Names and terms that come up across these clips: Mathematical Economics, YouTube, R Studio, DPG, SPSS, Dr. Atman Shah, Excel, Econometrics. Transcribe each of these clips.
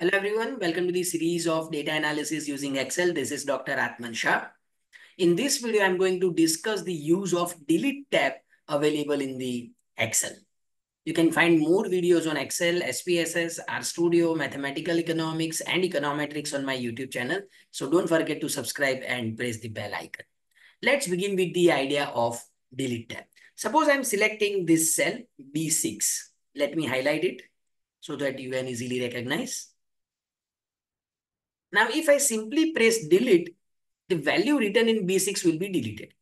Hello everyone, welcome to the series of data analysis using Excel. This is Dr. Atman Shah. In this video, I'm going to discuss the use of delete tab available in the Excel. You can find more videos on Excel, SPSS, R Studio, Mathematical Economics and Econometrics on my YouTube channel. So don't forget to subscribe and press the bell icon. Let's begin with the idea of delete tab. Suppose I'm selecting this cell B6. Let me highlight it so that you can easily recognize. Now, if I simply press delete, the value written in B6 will be deleted.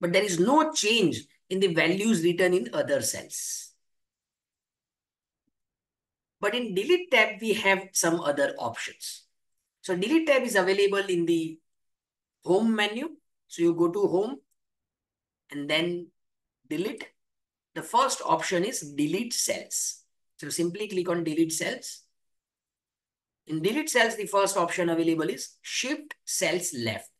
But there is no change in the values written in other cells. But in delete tab, we have some other options. So delete tab is available in the home menu. So you go to home and then delete. The first option is delete cells. So simply click on delete cells. In delete cells, the first option available is shift cells left.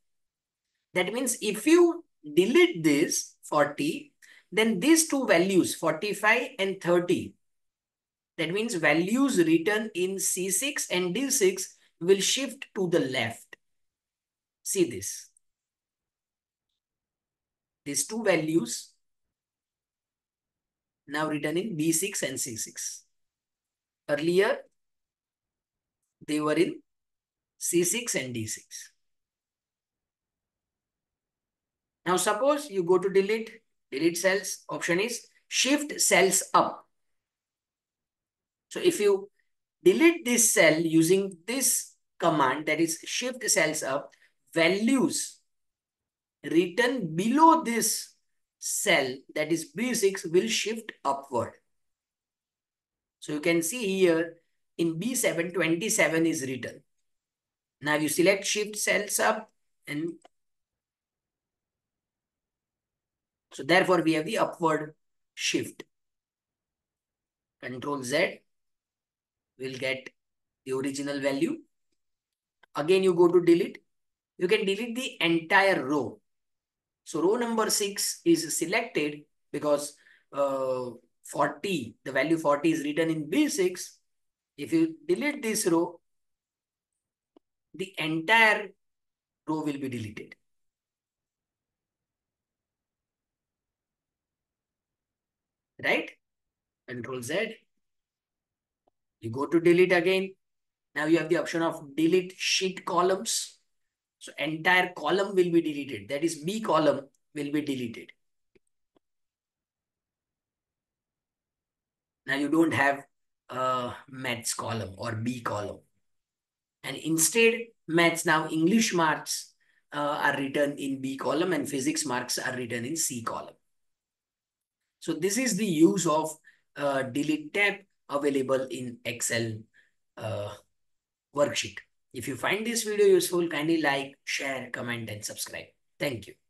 That means if you delete this 40, then these two values 45 and 30, that means values written in C6 and D6 will shift to the left. See this. These two values now written in B6 and C6. Earlier, they were in C6 and D6. Now suppose you go to delete cells, option is shift cells up. So if you delete this cell using this command, that is shift cells up, values written below this cell, that is B6, will shift upward. So you can see here, in B7, 27 is written. Now you select shift cells up and so therefore we have the upward shift. Control Z will get the original value. Again, you go to delete. You can delete the entire row. So row number 6 is selected because 40, the value 40 is written in B6. If you delete this row, the entire row will be deleted. Right? Control Z. You go to delete again. Now you have the option of delete sheet columns. So entire column will be deleted. That is B column will be deleted. Now you don't have maths column or B column, and instead maths now English marks are written in B column and physics marks are written in C column. So this is the use of delete tab available in Excel worksheet. If you find this video useful, kindly like, share, comment and subscribe. Thank you.